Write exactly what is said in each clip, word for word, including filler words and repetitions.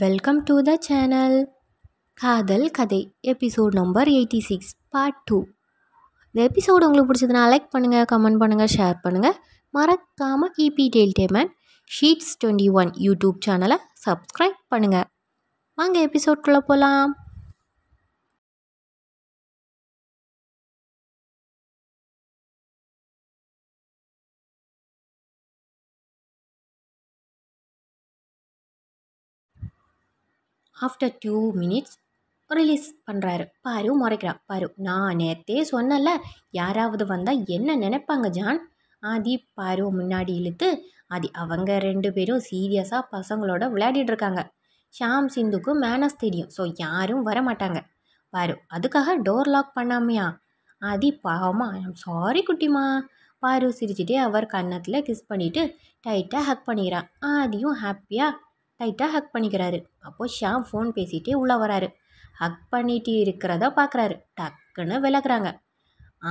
Welcome to the channel காதல் கதை episode number छियासी पार्ट टू। இந்த எபிசோட் உங்களுக்கு பிடிச்சதுனா லைக் பண்ணுங்க, கமெண்ட் பண்ணுங்க, ஷேர் பண்ணுங்க। மறக்காம ஈபி டெயில்டேமன் ஷீட்ஸ் इक्कीस யூடியூப் சேனலை சப்ஸ்கிரைப் பண்ணுங்க। வாங்க எபிசோட்க்குள்ள போலாம்। आफ्टर टू मिनट्स रिलीज़ பண்ணுறாரு। பாரு முறைக்கிறா, பாரு நான் நேற்றே சொன்னல யாராவது வந்தால் என்ன நினைப்பாங்க ஜான்। ஆதி பாரு முன்னாடி இழுத்து, ஆதி அவங்க ரெண்டு பேரும் சீரியஸாக பசங்களோட விளையாடிட்டு இருக்காங்க। ஷாம் சிந்துக்கு மேனஸ் தெரியும், ஸோ யாரும் வரமாட்டாங்க। பாரு அதுக்காக டோர் லாக் பண்ணாமையா? ஆதி பாவமா, ஐம் சாரி குட்டிமா। பாரு சிரிச்சுட்டே அவர் கன்னத்தில் கிஸ் பண்ணிவிட்டு டைட்டாக ஹக் பண்ணிக்கிறான்। ஆதியும் ஹாப்பியாக டைட்டாக ஹக் பண்ணிக்கிறாரு। அப்போது ஷாம் ஃபோன் பேசிகிட்டே உள்ளே வராரு। ஹக் பண்ணிகிட்டு இருக்கிறத பார்க்குறாரு, டக்குன்னு விலகுறாங்க।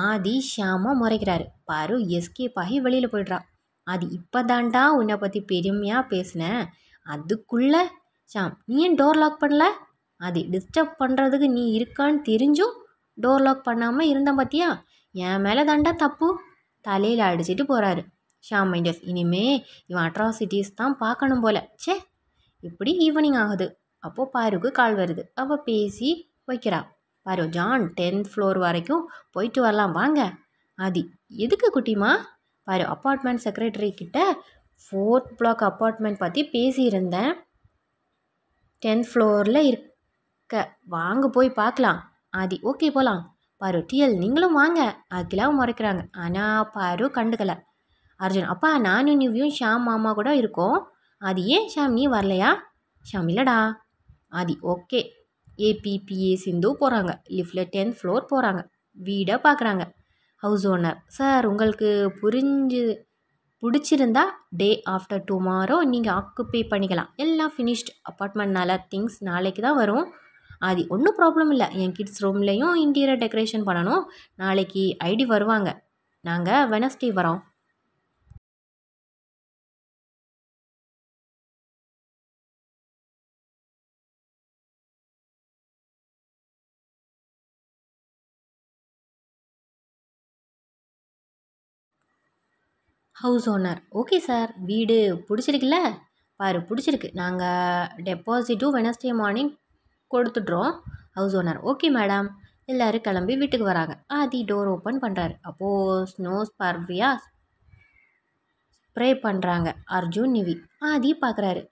ஆதி ஷாமாக முறைக்கிறாரு, பாரு எஸ்கேப் ஆகி வெளியில் போய்ட்றான்। ஆதி இப்போ தாண்டா உன்னை பற்றி பெருமையாக பேசினேன், அதுக்குள்ளே ஷாம் நீ ஏன் டோர் லாக் பண்ணல? ஆதி டிஸ்டர்ப் பண்ணுறதுக்கு நீ இருக்கான்னு தெரிஞ்சும் டோர் லாக் பண்ணாமல் இருந்தேன் பார்த்தியா, என் மேலே தாண்டா தப்பு। தலையில் அடிச்சிட்டு போகிறாரு ஷாம் மைண்டஸ்। இனிமே இவன் அட்ராசிட்டிஸ் தான் பார்க்கணும் போல। சே இப்படி ஈவினிங் ஆகுது। அப்போது பாருக்கு கால் வருது, அவள் பேசி வைக்கிறா। பாரு ஜான் டென்த் ஃப்ளோர் வரைக்கும் போயிட்டு வரலாம் வாங்க। ஆதி எதுக்கு குட்டிமா? பாரு அப்பார்ட்மெண்ட் செக்ரட்டரி கிட்ட ஃபோர்த் பிளாக் அப்பார்ட்மெண்ட் பற்றி பேசியிருந்தேன், டென்த் ஃப்ளோரில் இருக்க, வாங்க போய் பார்க்கலாம்। ஆதி ஓகே போகலாம்। பாரு டிஎல் நீங்களும் வாங்க, அகிலாவும் முறைக்கிறாங்க। ஆனால் பாரு கண்டுக்கலை। அர்ஜுன் அப்பா நானும் நீவியும் ஷாம் மாமா கூட இருக்கோம்। ஆதி ஏன் ஷாம் நீ வரலையா? ஷாம் இல்லைடா। ஆதி ஓகே। ஏபிபிஏ சிந்து போகிறாங்க லிஃப்டில், டென்த் ஃப்ளோர் போகிறாங்க, வீடை பார்க்குறாங்க। ஹவுஸ் ஓனர் சார் உங்களுக்கு புரிஞ்சு பிடிச்சிருந்தா டே ஆஃப்டர் டுமாரோ நீங்கள் ஆக்குப்பை பண்ணிக்கலாம், எல்லாம் ஃபினிஷ்ட் அப்பார்ட்மெண்ட்னால திங்ஸ் நாளைக்கு தான் வரும்। ஆதி ஒன்றும் ப்ராப்ளம் இல்லை, என் கிட்ஸ் ரூம்லேயும் இன்டீரியர் டெக்கரேஷன் பண்ணணும், நாளைக்கு ஐடி வருவாங்க, நாங்கள் வெனஸ்டே வரோம்। ஹவுஸ் ஓனர் ஓகே சார், வீடு பிடிச்சிருக்குல்ல? பாரு பிடிச்சிருக்கு, நாங்கள் டெபாசிட்டும் வெனஸ்டே மார்னிங் கொடுத்துட்றோம்। House owner okay madam. எல்லோரும் கிளம்பி வீட்டுக்கு வராங்க। ஆதி டோர் ஓப்பன் பண்ணுறாரு, அப்போது ஸ்னோ ஸ்பர்வியாக ஸ்ப்ரே பண்ணுறாங்க அர்ஜுன் நிவி। ஆதி பார்க்குறாரு,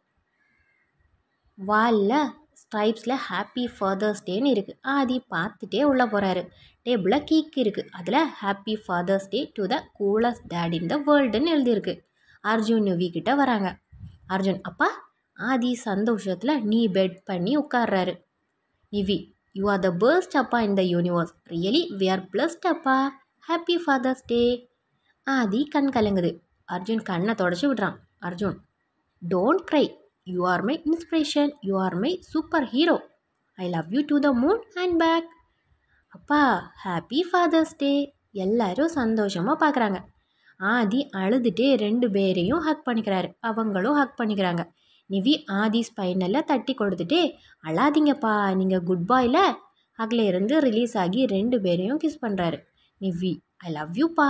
வாலில் ஸ்ட்ரைப்ஸில் ஹாப்பி ஃபாதர்ஸ் டேன்னு இருக்குது। ஆதி பார்த்துட்டே உள்ளே போகிறாரு। டேபிளில் கேக் இருக்குது, அதில் happy father's day to the coolest dad in the வேர்ல்டுன்னு எழுதியிருக்கு। அர்ஜுன் வீக்கிட்ட வராங்க। அர்ஜுன் அப்பா, ஆதி சந்தோஷத்தில் நீ பெட் பண்ணி உட்கார்றாரு। Nivi you are the best அப்பா in the universe, really we are blessed அப்பா, ஹாப்பி ஃபாதர்ஸ் டே। ஆதி கண் கலங்குது, அர்ஜுன் கண்ணை தொடச்சி விடுறான்। Arjun don't cry, you are my inspiration, you are my super hero, I love you to the moon and back. அப்பா happy father's day. எல்லாரும் சந்தோஷமாக பார்க்குறாங்க। ஆதி அழுதுகிட்டே ரெண்டு பேரையும் ஹக் பண்ணிக்கிறாரு, அவங்களும் ஹக் பண்ணிக்கிறாங்க। நிவி ஆதி ஸ்பைனலில் தட்டி கொடுத்துட்டே, அழாதீங்கப்பா, நீங்கள் குட் பாயில் ஹக்கில் இருந்து ரிலீஸ் ஆகி ரெண்டு பேரையும் கிஸ் பண்ணுறாரு। நிவி ஐ லவ் யூப்பா।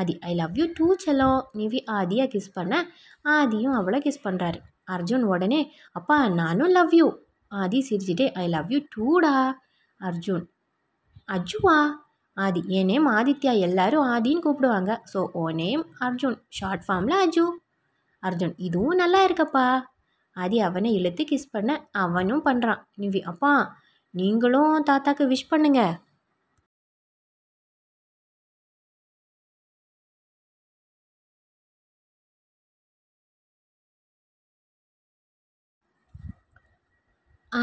Aadhi I love you too செல்லோ। நிவி ஆதியை கிஸ் பண்ண ஆதியும் அவளை கிஸ் பண்ணுறாரு। அர்ஜுன் உடனே அப்பா நானும் லவ் யூ। ஆதி சிரிச்சுட்டே ஐ லவ் யூ டூடா। அர்ஜுன் அஜுவா? ஆதி என் நேம் ஆதித்யா, எல்லாரும் ஆதின்னு கூப்பிடுவாங்க, ஸோ ஓ நேம் அர்ஜுன், ஷார்ட் ஃபார்மில் அஜு। அர்ஜுன் இதுவும் நல்லா இருக்கப்பா। ஆதி அவனை இழுத்து கிஸ் பண்ண அவனும் பண்ணுறான்। நிவி அப்பா நீங்களும் தாத்தாக்கு விஷ் பண்ணுங்க।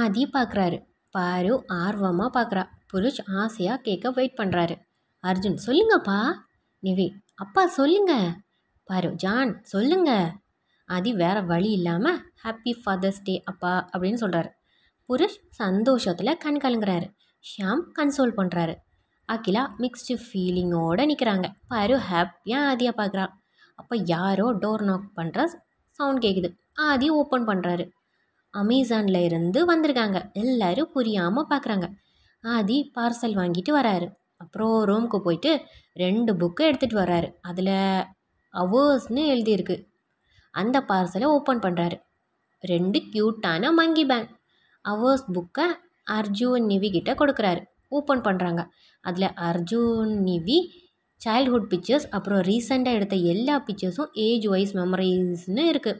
ஆதி பார்க்குறாரு, பாரு ஆர்வமாக பார்க்குறா, புருஷ் ஆசையாக கேட்க வெயிட் பண்ணுறாரு। அர்ஜுன் சொல்லுங்கப்பா। நிவி அப்பா சொல்லுங்க। பாரு ஜான் சொல்லுங்க। ஆதி வேறு வழி இல்லாமல் ஹாப்பி ஃபாதர்ஸ் டே அப்பா அப்படின்னு சொல்கிறாரு। புருஷ் சந்தோஷத்தில் கண் கலங்குறாரு, ஷாம் கன்சோல் பண்ணுறாரு, அகிலா மிக்ஸ்டு ஃபீலிங்கோடு நிற்கிறாங்க। பாரு ஹாப்பியாக ஆதியாக பார்க்குறான்। அப்போ யாரோ டோர் நாக் பண்ணுற சவுண்ட் கேட்குது, ஆதி ஓப்பன் பண்ணுறாரு। அமேசானில் இருந்து வந்திருக்காங்க. எல்லோரும் புரியாமல் பார்க்குறாங்க. ஆதி பார்சல் வாங்கிட்டு வராரு. அப்புறம் ரூமுக்கு போயிட்டு ரெண்டு புக்கை எடுத்துகிட்டு வராரு. அதில் அவர்ஸ்னு எழுதியிருக்கு. அந்த பார்சலை ஓப்பன் பண்ணுறாரு. ரெண்டு க்யூட்டான மங்கி பேன். அவர்ஸ் புக்கை அர்ஜுன் நிவிகிட்ட கொடுக்குறாரு. ஓப்பன் பண்ணுறாங்க. அதில் அர்ஜுன் நிவி சைல்ட்ஹுட் பிக்சர்ஸ் அப்புறம் ரீசெண்டாக எடுத்த எல்லா பிக்சர்ஸும் ஏஜ் வைஸ் மெமரிஸ்னு இருக்குது.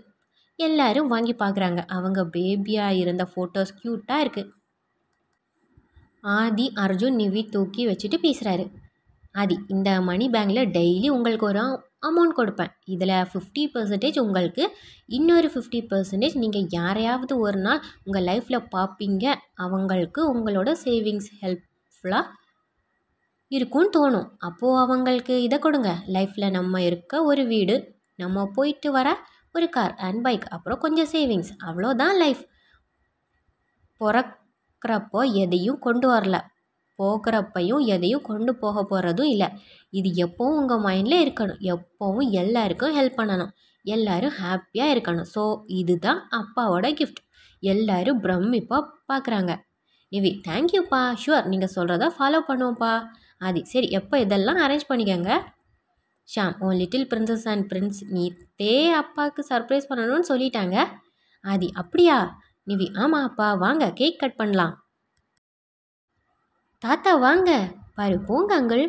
எல்லோரும் வாங்கி பார்க்குறாங்க. அவங்க பேபியாக இருந்த ஃபோட்டோஸ் க்யூட்டாக இருக்குது. ஆதி அர்ஜுன் நிவி தூக்கி வச்சுட்டு பேசுகிறாரு. ஆதி, இந்த மணி பேங்கில் டெய்லி உங்களுக்கு ஒரு அமௌண்ட் கொடுப்பேன். இதில் ஃபிஃப்டி பர்சன்டேஜ் உங்களுக்கு, இன்னொரு ஃபிஃப்டி பர்சன்டேஜ் நீங்கள் யாரையாவது ஒரு நாள் உங்கள் லைஃப்பில் பார்ப்பீங்க, அவங்களுக்கு உங்களோட சேவிங்ஸ் ஹெல்ப்ஃபுல்லாக இருக்கும்னு தோணும். அப்போது அவங்களுக்கு இதை கொடுங்க. லைஃப்பில் நம்ம இருக்க ஒரு வீடு, நம்ம போயிட்டு வர ஒரு கார் அண்ட் பைக், அப்புறம் கொஞ்சம் சேவிங்ஸ், அவ்வளோதான் லைஃப். பிறக்கிறப்போ எதையும் கொண்டு வரல, போகிறப்பையும் எதையும் கொண்டு போக போகிறதும் இல்லை. இது எப்போவும் உங்கள் மைண்டில் இருக்கணும். எப்போவும் எல்லாருக்கும் ஹெல்ப் பண்ணணும், எல்லோரும் ஹாப்பியாக இருக்கணும். ஸோ இதுதான் அப்பாவோட கிஃப்ட். எல்லோரும் பிரமிப்பாக பார்க்குறாங்க. நிவி, தேங்க்யூப்பா, ஷுவர், நீங்கள் சொல்கிறத ஃபாலோ பண்ணுவோம்ப்பா. ஆதி, சரி, எப்போ இதெல்லாம் அரேஞ்ச் பண்ணிக்கோங்க. ஷாம், உன் லிட்டில் பிரின்சஸ் அண்ட் பிரின்ஸ் நீத்தே அப்பாவுக்கு சர்ப்ரைஸ் பண்ணணும்னு சொல்லிட்டாங்க. ஆதி, அப்படியா? நிவி, ஆமாம் அப்பா, வாங்க கேக் கட் பண்ணலாம். தாத்தா, வாங்க பாரு போங்க அங்கிள்.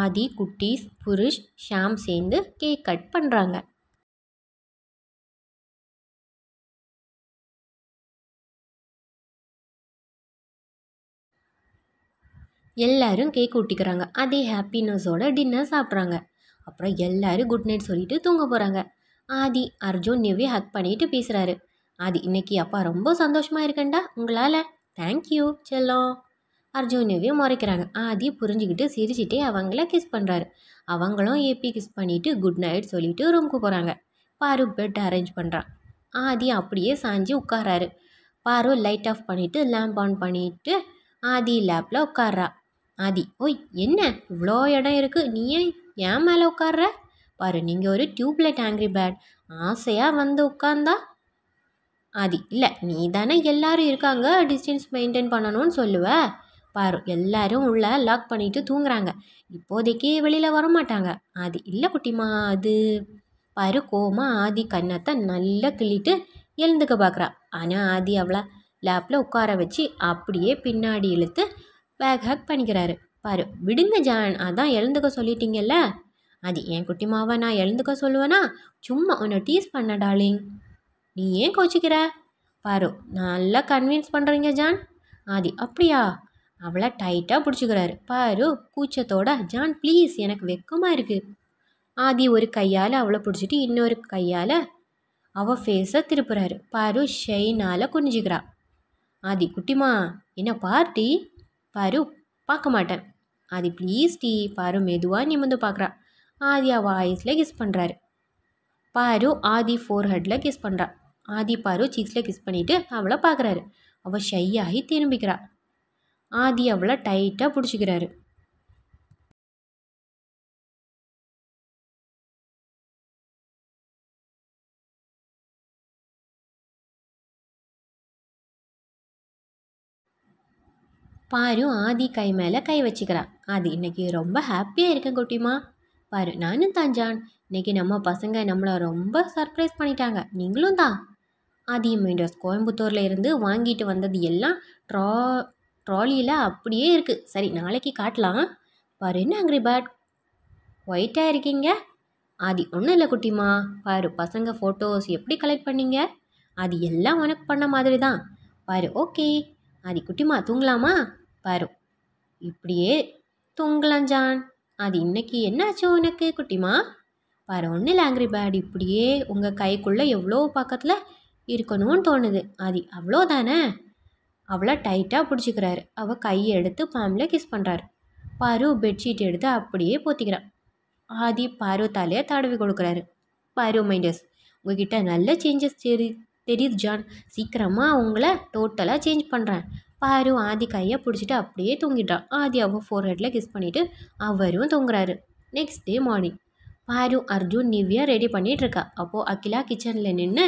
ஆதி, குட்டீஸ், புருஷ், ஷாம் சேர்ந்து கேக் கட் பண்ணுறாங்க. எல்லோரும் கேக் ஊட்டிக்கிறாங்க. அதே ஹாப்பினஸோட டின்னர் சாப்பிட்றாங்க. அப்புறம் எல்லோரும் குட் நைட் சொல்லிவிட்டு தூங்க போகிறாங்க. ஆதி அர்ஜுன் நிவி ஹக் பண்ணிவிட்டு பேசுகிறாரு. ஆதி, இன்னைக்கு அப்பா ரொம்ப சந்தோஷமாக இருக்கண்டா உங்களால். தேங்க்யூ செல்லம், அர்ஜுன் நிவி முறைக்கிறாங்க. ஆதி புரிஞ்சுக்கிட்டு சிரிச்சிட்டே அவங்கள கிஸ் பண்ணுறாரு. அவங்களும் ஏபி கிஸ் பண்ணிவிட்டு குட் நைட் சொல்லிவிட்டு ரூமுக்கு போகிறாங்க. பாரு பெட் அரேஞ்ச் பண்ணுறான். ஆதி அப்படியே சாஞ்சி உட்காராரு. பாரு லைட் ஆஃப் பண்ணிவிட்டு லேம்ப் ஆன் பண்ணிவிட்டு ஆதி லேப்பில் உட்கார்றா. ஆதி, ஓய் என்ன இவ்வளோ இடம் இருக்குது, நீ ஏன் ஏன் மேலே உட்கார்ற? பாரு, நீங்கள் ஒரு டியூப்லைட் ஆங்கிரி பேர்ட் ஆசையாக வந்து உட்கார்ந்தா. ஆதி, இல்லை நீ தானே எல்லாரும் இருக்காங்க டிஸ்டன்ஸ் மெயின்டைன் பண்ணணும்னு சொல்லுவ. பாரு, எல்லாரும் உள்ள லாக் பண்ணிவிட்டு தூங்குறாங்க, இப்போதைக்கு வெளியில் வரமாட்டாங்க. ஆதி, இல்லை குட்டிமா அது. பாரு கோமா ஆதி கண்ணத்தை நல்லா கிள்ளிட்டு எழுந்துக்க பார்க்குறா. ஆனால் ஆதி அவளை லேப்பில் உட்கார வச்சு அப்படியே பின்னாடி இழுத்து பேக் ஹேக் பண்ணிக்கிறாரு. பாரு, விடுங்க ஜான், அதான் எழுந்துக்க சொல்லிட்டீங்கல்ல. அது என் குட்டிமாவை நான் எழுந்துக்க சொல்லுவேனா? சும்மா உன்னை டீஸ் பண்ண டாலிங், நீ ஏன் கோச்சிக்கிற? பாரு, நல்லா கன்வின்ஸ் பண்ணுறீங்க ஜான். ஆதி, அப்படியா? அவளை டைட்டாக பிடிச்சிக்கிறாரு. பாரு கூச்சத்தோட, ஜான் ப்ளீஸ், எனக்கு வெக்கமாக இருக்குது. ஆதி ஒரு கையால் அவளை பிடிச்சிட்டு இன்னொரு கையால் அவள் ஃபேஸை திருப்புறாரு. பாரு ஷெயினால் குனிஞ்சிக்கிறா. ஆதி, குட்டிமா என்ன பார்ட்டி? பாரு, பார்க்க மாட்டேன். ஆதி, ப்ளீஸ் டீ. பாரு மெதுவாக நிமிந்து பார்க்குறா. ஆதி அவள் ஐஸில் கிஸ் பண்ணுறாரு. பாரு ஆதி ஃபோர் ஹெட்டில் கிஸ் பண்ணுறா. ஆதி பாரு சீக்ஸில் கிஸ் பண்ணிவிட்டு அவளை பார்க்குறாரு. அவள் ஷையாகி திரும்பிக்கிறா. ஆதி அவளை டைட்டாக பிடிச்சிக்கிறாரு. பாரு ஆதி கை மேலே கை வச்சுக்கிறா. ஆதி, இன்றைக்கி ரொம்ப ஹாப்பியாக இருக்கேன் குட்டிமா. பாரு, நானும் தான் ஜான், இன்றைக்கி நம்ம பசங்க நம்மளை ரொம்ப சர்ப்ரைஸ் பண்ணிட்டாங்க, நீங்களும் தான். ஆதி மீண்டர்ஸ் கோயம்புத்தூரில் இருந்து வாங்கிட்டு வந்தது எல்லாம் ட்ரா ட்ராலியில் அப்படியே இருக்குது. சரி, நாளைக்கு காட்டலாம். பாரு, என்ன ஆங்கிரி பேர்ட் ஒயிட்டாக இருக்கீங்க? ஆதி, ஒன்றும் இல்லை குட்டிமா. பாரு பசங்க ஃபோட்டோஸ் எப்படி கலெக்ட் பண்ணிங்க? ஆதி, எல்லாம் உனக்கு பண்ண மாதிரி தான். பாரு, ஓகே. ஆதி, குட்டிமா தூங்கலாமா? பாரு, இப்படியே தூங்கலாம் ஜான். ஆதி, இன்னைக்கு என்னாச்சு உனக்கு குட்டிமா? பாரு, ஒன்றும் இல்லை ஆங்கிரி பேர்ட், இப்படியே உங்கள் கைக்குள்ளே எவ்வளோ பக்கத்தில் இருக்கணும்னு தோணுது. ஆதி, அவ்வளோதானே? அவளை டைட்டாக பிடிச்சிக்கிறாரு. அவள் கையை எடுத்து பாம்பில் கிஸ் பண்ணுறாரு. பாரு பெட்ஷீட் எடுத்து அப்படியே போத்திக்கிறான். ஆதி பாரு தலையை தடவி கொடுக்குறாரு. பாரு மைண்டஸ், உங்ககிட்ட நல்ல சேஞ்சஸ் சரி தெரியுது ஜான், சீக்கிரமாக உங்களை டோட்டலாக சேஞ்ச் பண்ணுறேன். பாரு ஆதி கையை பிடிச்சிட்டு அப்படியே தூங்கிட்டான். ஆதி அவள் ஃபோர் ஹெட்டில் கிஸ் பண்ணிவிட்டு அவரும் தூங்குறாரு. நெக்ஸ்ட் டே மார்னிங் பாரு அர்ஜுன் நிவியா ரெடி பண்ணிகிட்ருக்கா. அப்போது அகிலா கிச்சனில் நின்று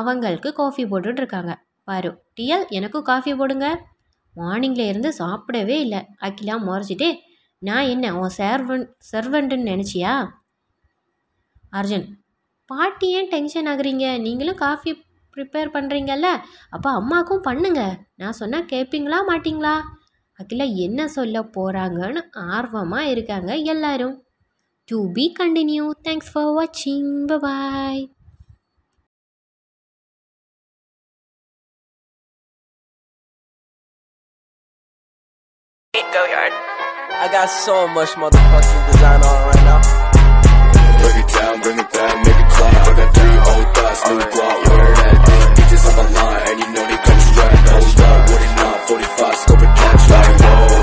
அவங்களுக்கு காஃபி போட்டுட்ருக்காங்க. பாரு டியல் எனக்கும் காஃபி போடுங்க. மார்னிங்லேருந்து சாப்பிடவே இல்லை அகிலா முறைச்சிட்டு. நான் என்ன உன் சர்வன் சர்வெண்ட்டுன்னு நினச்சியா? அர்ஜுன், பாட்டி ஏன் டென்ஷன் ஆகுறீங்க? நீங்களும் காஃபி ப்ரிப்பேர் பண்ணுறீங்கல்ல, அப்போ அம்மாவுக்கும் பண்ணுங்க. நான் சொன்னால் கேட்பீங்களா மாட்டிங்களா? அகிலா என்ன சொல்ல போகிறாங்கன்னு ஆர்வமாக இருக்காங்க எல்லாரும். To be continued. Thanks for watching. Bye-bye. Go yard. I got so much motherfucking design on right now. Break it down, bring it down, make it clap. I got three old thoughts, new guap, wear that thing. Bitches on my line, and you know they come strapped. Hold up, forty-nine, forty-five, scope and catch like whoa.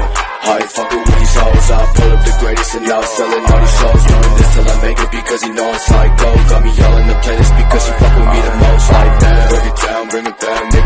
How you fuckin' with these hoes? I pull up the greatest and now selling all these shows. Doing this till I make it because you know I'm psycho. Got me yelling the playlist because you fuckin' with me the most like that. Break it down, bring it down,